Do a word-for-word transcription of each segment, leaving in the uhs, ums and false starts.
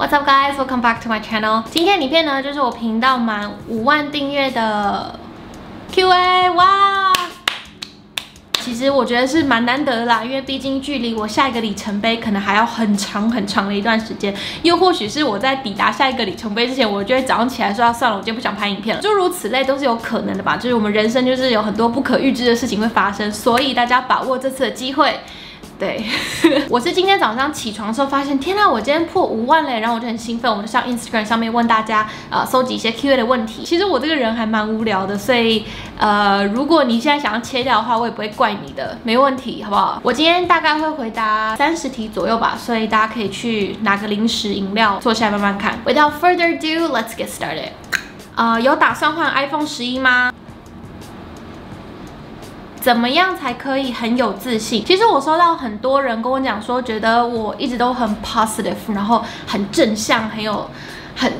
What's up, guys? Welcome back to my channel. 今天的影片呢，就是我频道满五万订阅的 Q A。哇！其实我觉得是蛮难得的啦，因为毕竟距离我下一个里程碑可能还要很长很长的一段时间，又或许是我在抵达下一个里程碑之前，我就会早上起来说要算了，我今天不想拍影片了，诸如此类都是有可能的吧。就是我们人生就是有很多不可预知的事情会发生，所以大家把握这次的机会。 对，我是今天早上起床的时候发现，天啊，我今天破五万嘞！然后我就很兴奋，我就上 Instagram 上面问大家，呃，搜集一些 Q A 的问题。其实我这个人还蛮无聊的，所以，呃，如果你现在想要切掉的话，我也不会怪你的，没问题，好不好？我今天大概会回答三十题左右吧，所以大家可以去拿个零食、饮料坐下来慢慢看。Without further ado, let's get started。呃，有打算换 iPhone eleven吗？ 怎么样才可以很有自信？其实我收到很多人跟我讲说，觉得我一直都很 positive， 然后很正向，很有很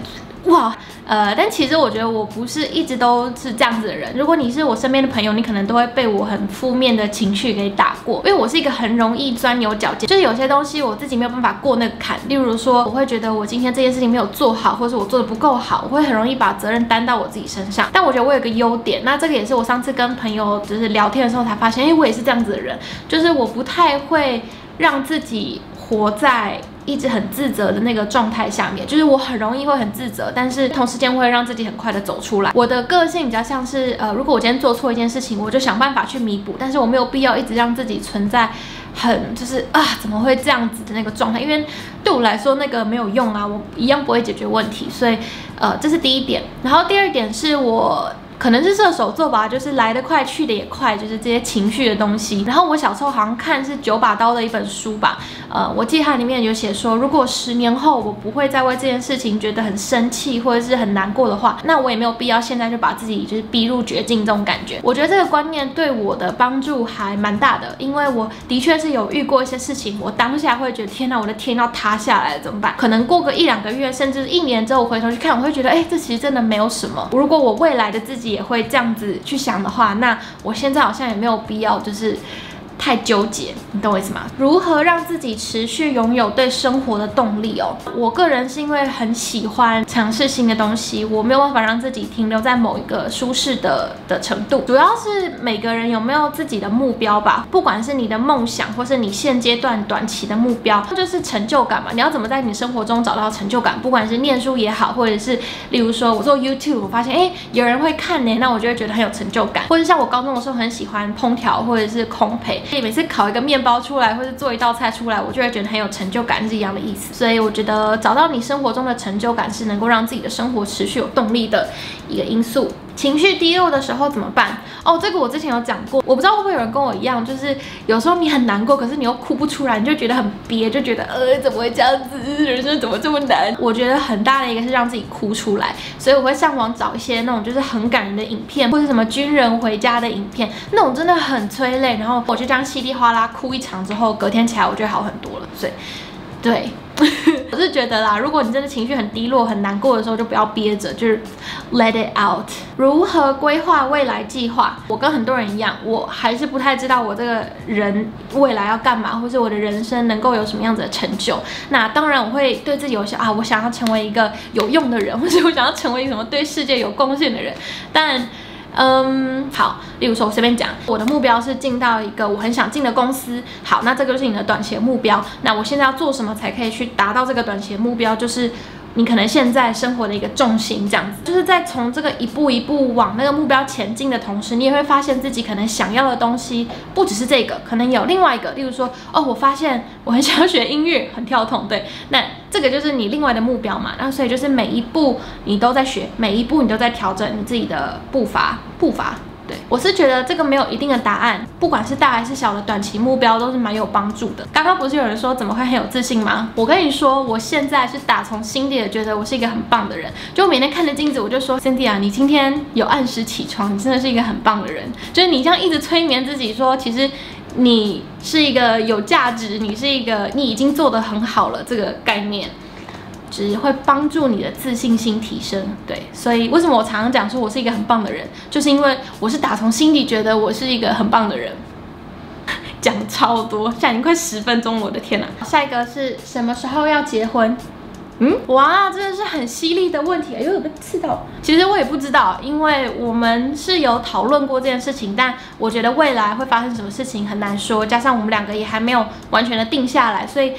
哇呃，但其实我觉得我不是一直都是这样子的人。如果你是我身边的朋友，你可能都会被我很负面的情绪给打过，因为我是一个很容易钻牛角尖，就是有些东西我自己没有办法过那个坎。例如说，我会觉得我今天这件事情没有做好，或者是我做的不够好，我会很容易把责任担到我自己身上。但我觉得我有个优点，那这个也是我上次跟朋友就是聊天的时候才发现，因为我也是这样子的人，就是我不太会让自己活在 一直很自责的那个状态下面，就是我很容易会很自责，但是同时间会让自己很快的走出来。我的个性比较像是，呃，如果我今天做错一件事情，我就想办法去弥补，但是我没有必要一直让自己存在很就是啊怎么会这样子的那个状态，因为对我来说那个没有用啊，我一样不会解决问题，所以呃这是第一点。然后第二点是我 可能是射手座吧，就是来得快去得也快，就是这些情绪的东西。然后我小时候好像看是九把刀的一本书吧，呃，我记得它里面有写说，如果十年后我不会再为这件事情觉得很生气或者是很难过的话，那我也没有必要现在就把自己就是逼入绝境这种感觉。我觉得这个观念对我的帮助还蛮大的，因为我的确是有遇过一些事情，我当下会觉得天哪，我的天要塌下来了怎么办？可能过个一两个月甚至一年之后回头去看，我会觉得哎，这其实真的没有什么。如果我未来的自己 也会这样子去想的话，那我现在好像也没有必要，就是太纠结，你懂我意思吗？如何让自己持续拥有对生活的动力哦？我个人是因为很喜欢尝试新的东西，我没有办法让自己停留在某一个舒适的的程度。主要是每个人有没有自己的目标吧，不管是你的梦想，或是你现阶段短期的目标，那就是成就感嘛。你要怎么在你生活中找到成就感？不管是念书也好，或者是例如说我做 YouTube， 我发现哎有人会看呢，那我就会觉得很有成就感。或者像我高中的时候很喜欢烹调或者是烘焙。 所以每次烤一个面包出来，或是做一道菜出来，我就会觉得很有成就感，是一样的意思。所以我觉得找到你生活中的成就感，是能够让自己的生活持续有动力的一个因素。 情绪低落的时候怎么办？哦，这个我之前有讲过，我不知道会不会有人跟我一样，就是有时候你很难过，可是你又哭不出来，你就觉得很憋，就觉得呃怎么会这样子，人生怎么这么难？我觉得很大的一个是让自己哭出来，所以我会上网找一些那种就是很感人的影片，或是什么军人回家的影片，那种真的很催泪，然后我就这样稀里哗啦哭一场之后，隔天起来我就好很多了，所以对。 我是觉得啦，如果你真的情绪很低落、很难过的时候，就不要憋着，就是 let it out。如何规划未来计划？我跟很多人一样，我还是不太知道我这个人未来要干嘛，或是我的人生能够有什么样子的成就。那当然，我会对自己有些啊，我想要成为一个有用的人，或者我想要成为什么对世界有贡献的人，但 嗯，好，例如说，我随便讲，我的目标是进到一个我很想进的公司。好，那这个就是你的短期目标。那我现在要做什么才可以去达到这个短期目标？就是你可能现在生活的一个重心，这样子，就是在从这个一步一步往那个目标前进的同时，你也会发现自己可能想要的东西不只是这个，可能有另外一个。例如说，哦，我发现我很想要学音乐，很跳痛，对，那 这个就是你另外的目标嘛，那所以就是每一步你都在学，每一步你都在调整你自己的步伐，步伐。对，我是觉得这个没有一定的答案，不管是大还是小的短期目标都是蛮有帮助的。刚刚不是有人说怎么会很有自信吗？我跟你说，我现在是打从心底的觉得我是一个很棒的人，就每天看着镜子我就说 ，Cynthia， 你今天有按时起床，你真的是一个很棒的人。就是你这样一直催眠自己说，其实 你是一个有价值，你是一个你已经做得很好了，这个概念只会帮助你的自信心提升。对，所以为什么我常常讲说我是一个很棒的人，就是因为我是打从心底觉得我是一个很棒的人。讲超多，现在已经快十分钟，我的天哪！下一个是什么时候要结婚？嗯，哇，真的是很犀利的问题，哎呦，有被刺到。其实我也不知道，因为我们是有讨论过这件事情，但我觉得未来会发生什么事情很难说，加上我们两个也还没有完全的定下来，所以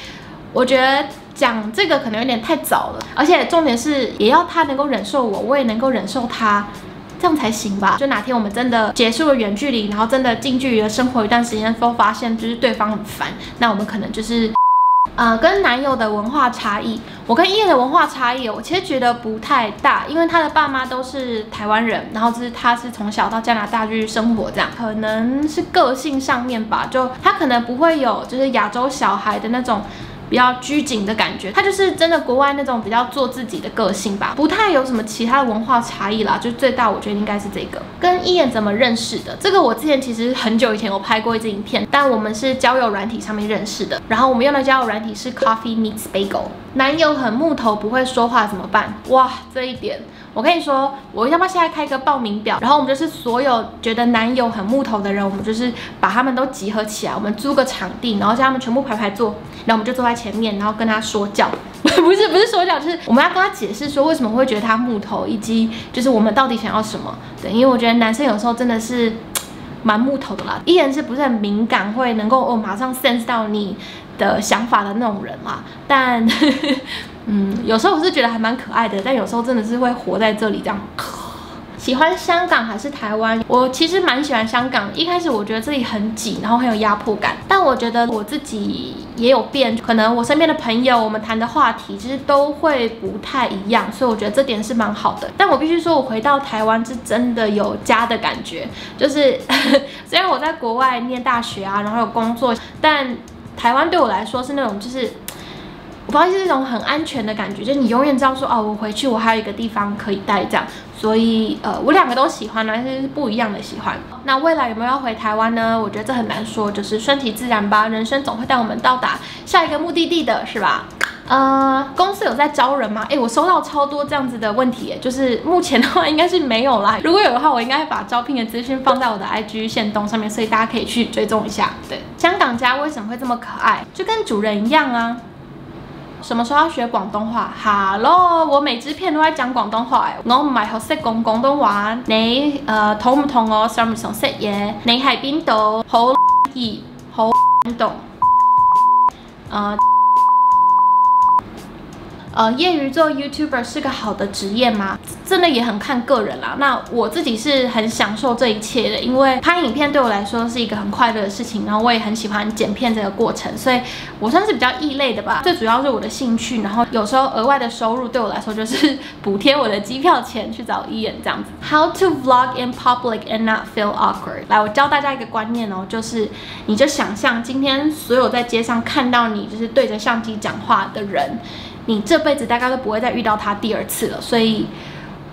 我觉得讲这个可能有点太早了。而且重点是，也要他能够忍受我，我也能够忍受他。 这样才行吧。就哪天我们真的结束了远距离，然后真的近距离的生活一段时间后，发现就是对方很烦，那我们可能就是，呃，跟男友的文化差异，我跟伊人的文化差异，我其实觉得不太大，因为他的爸妈都是台湾人，然后就是他是从小到加拿大去生活，这样可能是个性上面吧，就他可能不会有就是亚洲小孩的那种。 比较拘谨的感觉，他就是真的国外那种比较做自己的个性吧，不太有什么其他的文化差异啦。就最大我觉得应该是这个。跟伊人怎么认识的？这个我之前其实很久以前有拍过一支影片，但我们是交友软体上面认识的。然后我们用的交友软体是 Coffee meets Bagel。男友很木头，不会说话怎么办？哇，这一点我跟你说，我要不要现在开个报名表？然后我们就是所有觉得男友很木头的人，我们就是把他们都集合起来，我们租个场地，然后叫他们全部排排坐，然后我们就坐在 前面，然后跟他说教，不是不是说教，就是我们要跟他解释说为什么会觉得他木头，以及就是我们到底想要什么。对，因为我觉得男生有时候真的是蛮木头的啦，依然是不是很敏感，会能够哦马上 sense 到你的想法的那种人啦。但呵呵嗯，有时候我是觉得还蛮可爱的，但有时候真的是会活在这里这样。 喜欢香港还是台湾？我其实蛮喜欢香港。一开始我觉得这里很挤，然后很有压迫感。但我觉得我自己也有变，可能我身边的朋友，我们谈的话题其实都会不太一样，所以我觉得这点是蛮好的。但我必须说，我回到台湾是真的有家的感觉。就是虽然我在国外念大学啊，然后有工作，但台湾对我来说是那种就是。 我发现是那种很安全的感觉，就是你永远知道说，哦，我回去我还有一个地方可以待这样，所以呃，我两个都喜欢，但是不一样的喜欢。那未来有没有要回台湾呢？我觉得这很难说，就是顺其自然吧，人生总会带我们到达下一个目的地的，是吧？呃，公司有在招人吗？哎，我收到超多这样子的问题，就是目前的话应该是没有啦，如果有的话，我应该会把招聘的资讯放在我的 I G 限动上面，所以大家可以去追踪一下。对，香港家为什么会这么可爱？就跟主人一样啊。 什么时候要学广东话 ？Hello， 我每支片都在講廣東話。我唔係學識講廣東話，你誒同唔同我上唔上識嘢？你喺邊度？好熱，好凍。誒誒，業餘做 YouTuber 是個好的職業嗎？真的也很看個人啦。那我自己是很享受這一切的，因為拍影片對我來說是一個很快樂的事情，然後我也很喜歡剪片這個過程，所以。 我算是比较异类的吧，最主要是我的兴趣，然后有时候额外的收入对我来说就是补贴我的机票钱去找艺人这样子。How to vlog in public and not feel awkward？ 来，我教大家一个观念哦，就是你就想象今天所有在街上看到你就是对着相机讲话的人，你这辈子大概都不会再遇到他第二次了，所以。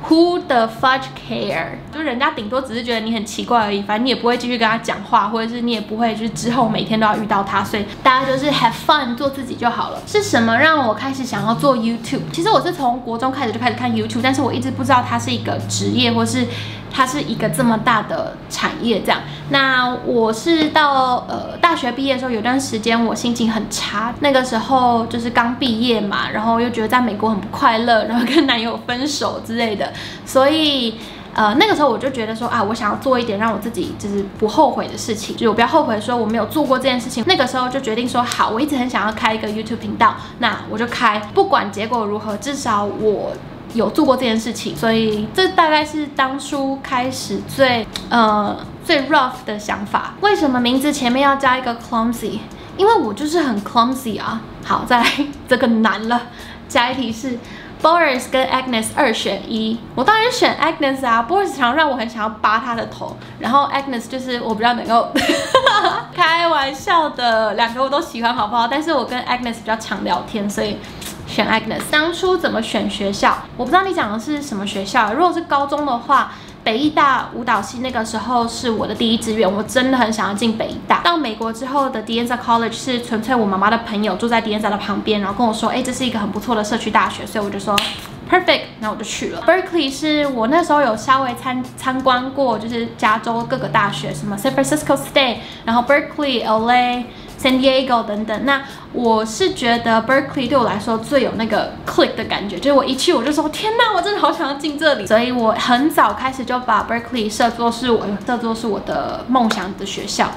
Who the fudge care？ 就人家顶多只是觉得你很奇怪而已，反正你也不会继续跟他讲话，或者是你也不会就是之后每天都要遇到他，所以大家就是 have fun 做自己就好了。是什么让我开始想要做 YouTube？ 其实我是从国中开始就开始看 YouTube， 但是我一直不知道它是一个职业，或是它是一个这么大的产业这样。那我是到呃大学毕业的时候，有段时间我心情很差，那个时候就是刚毕业嘛，然后又觉得在美国很不快乐，然后跟男友分手之类的。 所以，呃，那个时候我就觉得说啊，我想要做一点让我自己就是不后悔的事情，就我不要后悔说我没有做过这件事情。那个时候就决定说好，我一直很想要开一个 YouTube 频道，那我就开，不管结果如何，至少我有做过这件事情。所以这大概是当初开始最呃最 rough 的想法。为什么名字前面要加一个 clumsy？ 因为我就是很 clumsy 啊。好，再来这个难了，下一题是。 Boris 跟 Agnes 二选一，我当然选 Agnes 啊。Boris 常让我很想要拔他的头，然后 Agnes 就是我比较能够开玩笑的，两个我都喜欢，好不好？但是我跟 Agnes 比较常聊天，所以选 Agnes。当初怎么选学校？我不知道你讲的是什么学校。如果是高中的话，北艺大舞蹈系那个时候是我的第一志愿，我真的很想要进北艺大。到美国之后的 Dianza College 是纯粹我妈妈的朋友住在 Dianza 的旁边，然后跟我说，哎，这是一个很不错的社区大学，所以我就。 说 perfect， 那我就去了。Berkeley 是我那时候有稍微参参观过，就是加州各个大学，什么 San Francisco State， 然后 Berkeley、L A， San Diego 等等。那我是觉得 Berkeley 对我来说最有那个 click 的感觉，就是我一去我就说天哪，我真的好想要进这里。所以我很早开始就把 Berkeley 设作是我设作是我的梦想的学校。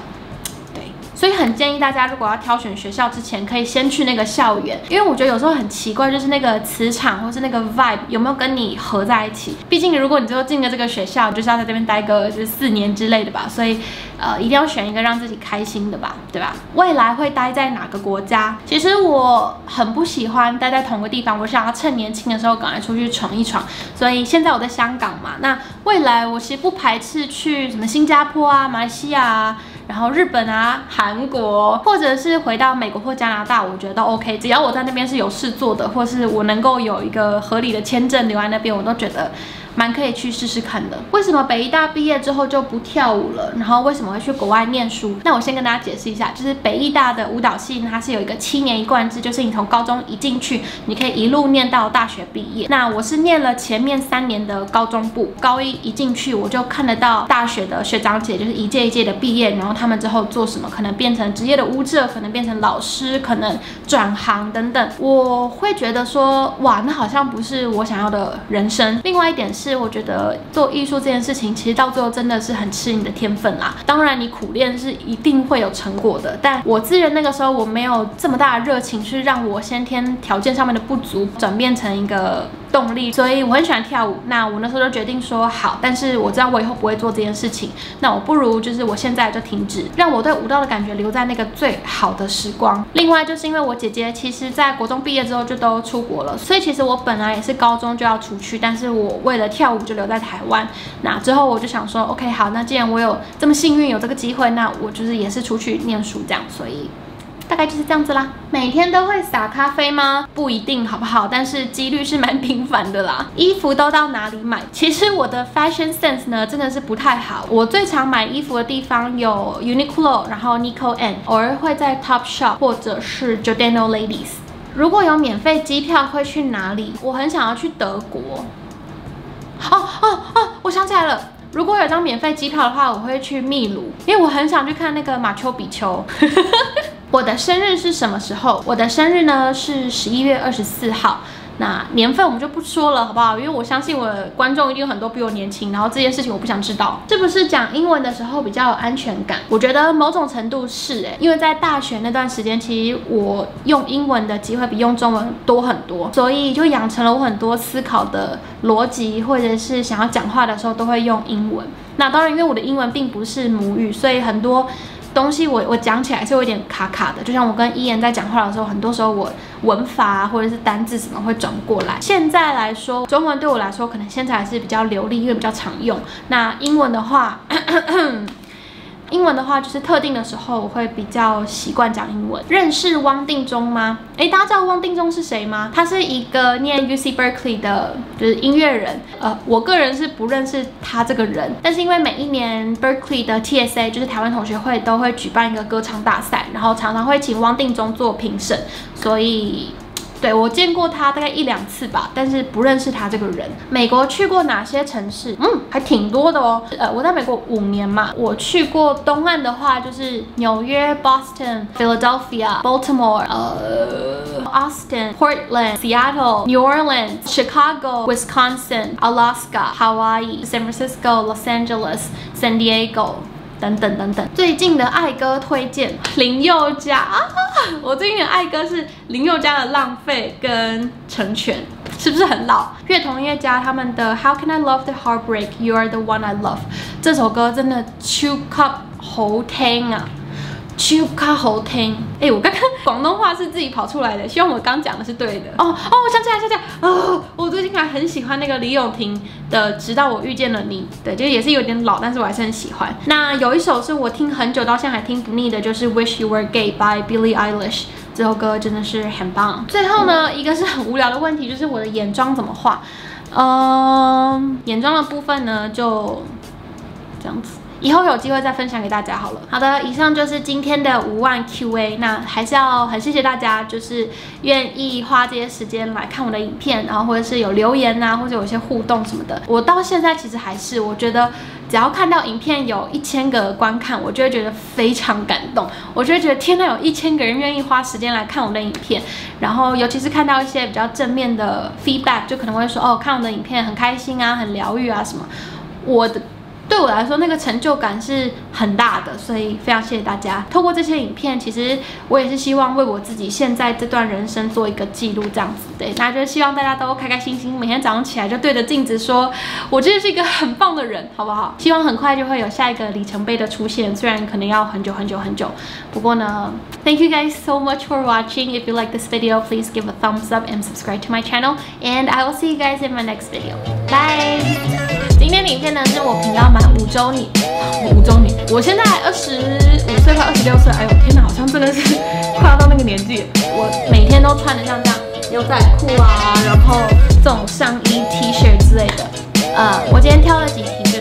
所以很建议大家，如果要挑选学校之前，可以先去那个校园，因为我觉得有时候很奇怪，就是那个磁场或是那个 vibe 有没有跟你合在一起。毕竟如果你最后进了这个学校，就是要在这边待个就是四年之类的吧，所以呃一定要选一个让自己开心的吧，对吧？未来会待在哪个国家？其实我很不喜欢待在同个地方，我想要趁年轻的时候赶快出去闯一闯。所以现在我在香港嘛，那未来我其实不排斥去什么新加坡啊、马来西亚啊。 然后日本啊、韩国，或者是回到美国或加拿大，我觉得都 OK。只要我在那边是有事做的，或是我能够有一个合理的签证留在那边，我都觉得蛮可以去试试看的。为什么北医大毕业之后就不跳舞了？然后为什么会去国外念书？那我先跟大家解释一下，就是北医大的舞蹈系它是有一个七年一贯制，就是你从高中一进去，你可以一路念到大学毕业。那我是念了前面三年的高中部，高一一进去我就看得到大学的学长姐，就是一届一届的毕业，然后 他们之后做什么？可能变成职业的舞者，可能变成老师，可能转行等等。我会觉得说，哇，那好像不是我想要的人生。另外一点是，我觉得做艺术这件事情，其实到最后真的是很吃你的天分啦。当然，你苦练是一定会有成果的。但我自认那个时候我没有这么大的热情，是让我先天条件上面的不足转变成一个 动力，所以我很喜欢跳舞。那我那时候就决定说好，但是我知道我以后不会做这件事情，那我不如就是我现在就停止，让我对舞蹈的感觉留在那个最好的时光。另外就是因为我姐姐其实在国中毕业之后就都出国了，所以其实我本来也是高中就要出去，但是我为了跳舞就留在台湾。那之后我就想说 ，OK 好，那既然我有这么幸运有这个机会，那我就是也是出去念书这样，所以 大概就是这样子啦。每天都会撒咖啡吗？不一定，好不好？但是几率是蛮频繁的啦。衣服都到哪里买？其实我的 fashion sense 呢，真的是不太好。我最常买衣服的地方有 Uniqlo， 然后 Nico and， 偶尔会在 Topshop 或者是 Jordano Ladies。如果有免费机票，会去哪里？我很想要去德国。哦哦哦，我想起来了。 如果有张免费机票的话，我会去秘鲁，因为我很想去看那个马丘比丘。我的生日是什么时候？我的生日呢是十一月二十四号。 那年份我们就不说了，好不好？因为我相信我的观众一定有很多比我年轻，然后这件事情我不想知道。是不是讲英文的时候比较有安全感？我觉得某种程度是哎、欸，因为在大学那段时间，其实我用英文的机会比用中文多很多，所以就养成了我很多思考的逻辑，或者是想要讲话的时候都会用英文。那当然，因为我的英文并不是母语，所以很多 东西我我讲起来是有点卡卡的，就像我跟伊言在讲话的时候，很多时候我文法啊或者是单字什么会转不过来。现在来说，中文对我来说可能现在还是比较流利，因为比较常用。那英文的话，咳咳咳 英文的话，就是特定的时候我会比较习惯讲英文。认识汪定中吗？诶，大家知道汪定中是谁吗？他是一个念 U C Berkeley 的，就是音乐人。呃，我个人是不认识他这个人，但是因为每一年 Berkeley 的 T S A 就是台湾同学会都会举办一个歌唱大赛，然后常常会请汪定中做评审，所以 对，我见过他大概一两次吧，但是不认识他这个人。美国去过哪些城市？嗯，还挺多的哦。呃，我在美国五年嘛，我去过东岸的话就是纽约、Boston、Philadelphia、Baltimore、呃、Austin、Portland、Seattle、New Orleans、Chicago、Wisconsin、Alaska、Hawaii、San Francisco、Los Angeles、San Diego 等等等等。最近的爱歌推荐林宥嘉啊。 我最近的爱歌是林宥嘉的《浪费》跟成全，是不是很老？乐童乐家他们的《How Can I Love the Heartbreak You Are the One I Love》这首歌真的超级好听啊，超级好听！哎、欸，我刚刚广东话是自己跑出来的，希望我刚讲的是对的。哦哦，我想起来，想起来，哦，我最近还很喜欢那个李永婷 的直到我遇见了你，对，就也是有点老，但是我还是很喜欢。那有一首是我听很久到现在还听不腻的，就是《Wish You Were Gay》by Billie Eilish， 这首歌真的是很棒。最后呢，一个是很无聊的问题，就是我的眼妆怎么画？嗯、呃，眼妆的部分呢就这样子。以后有机会再分享给大家好了。好的，以上就是今天的五万 Q A， 那还是要很谢谢大家，就是愿意花这些时间来看我的影片，然后或者是有留言啊，或者有些互动什么的。我到现在其实还是我觉得，只要看到影片有一千个观看，我就会觉得非常感动，我就会觉得天哪，有一千个人愿意花时间来看我的影片。然后尤其是看到一些比较正面的 feedback， 就可能会说哦，看我的影片很开心啊，很疗愈啊什么。我的。对我来说，那个成就感是很大的，所以非常谢谢大家。透过这些影片，其实我也是希望为我自己现在这段人生做一个记录，这样子。对，那就是希望大家都开开心心，每天早上起来就对着镜子说：“我真的是一个很棒的人，好不好？”希望很快就会有下一个里程碑的出现，虽然可能要很久很久很久。不过呢 ，Thank you guys so much for watching. If you like this video, please give a thumbs up and subscribe to my channel. And I will see you guys in my next video. Bye. 今天的影片呢，是我频道满五周年，五周年，我现在二十五岁快二十六岁，哎呦天哪，好像真的是快要到那个年纪。我每天都穿的像这样牛仔裤啊，然后这种上衣、T 恤之类的。呃，我今天挑了几题，就